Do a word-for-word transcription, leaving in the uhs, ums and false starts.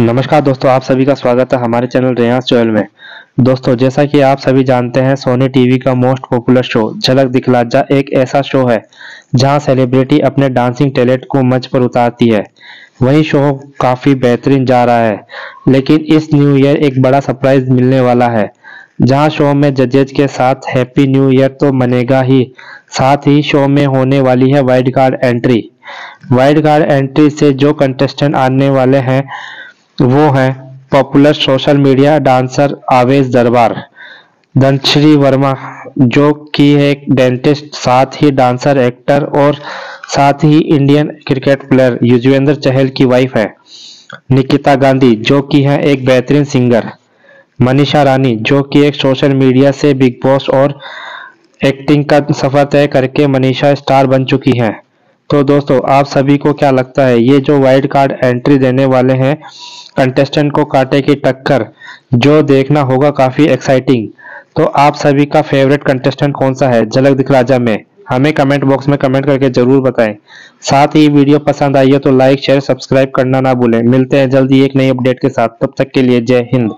नमस्कार दोस्तों, आप सभी का स्वागत है हमारे चैनल रेयांश चोयल में। दोस्तों, जैसा कि आप सभी जानते हैं, सोनी टीवी का most popular show Jhalak Dikhla जा एक ऐसा शो है जहां सेलिब्रिटी अपने डांसिंग टैलेंट को मंच पर उतारती है। वही शो काफी बेहतरीन जा रहा है, लेकिन इस न्यू ईयर एक बड़ा सरप्राइज मिलने वाला है जहाँ शो में जजेज के साथ हैप्पी न्यू ईयर तो मनेगा ही, साथ ही शो में होने वाली है wild card entry. Wild card entry से जो कंटेस्टेंट आने वाले हैं वो हैं popular social media dancer Awez Darbar, Dhanashree Verma जो कि है एक डेंटिस्ट, साथ ही डांसर एक्टर और साथ ही Indian cricket player Yuzvendra Chahal की वाइफ है, निकिता गांधी जो कि है एक बेहतरीन सिंगर, मनीषा रानी जो कि एक सोशल मीडिया से बिग बॉस और एक्टिंग का सफर तय करके मनीषा स्टार बन चुकी हैं। तो दोस्तों, आप सभी को क्या लगता है, ये जो वाइल्ड कार्ड एंट्री देने वाले हैं कंटेस्टेंट को कांटे की टक्कर, जो देखना होगा काफी एक्साइटिंग। तो आप सभी का फेवरेट कंटेस्टेंट कौन सा है झलक दिखला जा में, हमें कमेंट बॉक्स में कमेंट करके जरूर बताएं। साथ ही वीडियो पसंद आई है तो लाइक शेयर सब्सक्राइब करना ना भूलें। मिलते हैं जल्दी एक नई अपडेट के साथ, तब तक के लिए जय हिंद।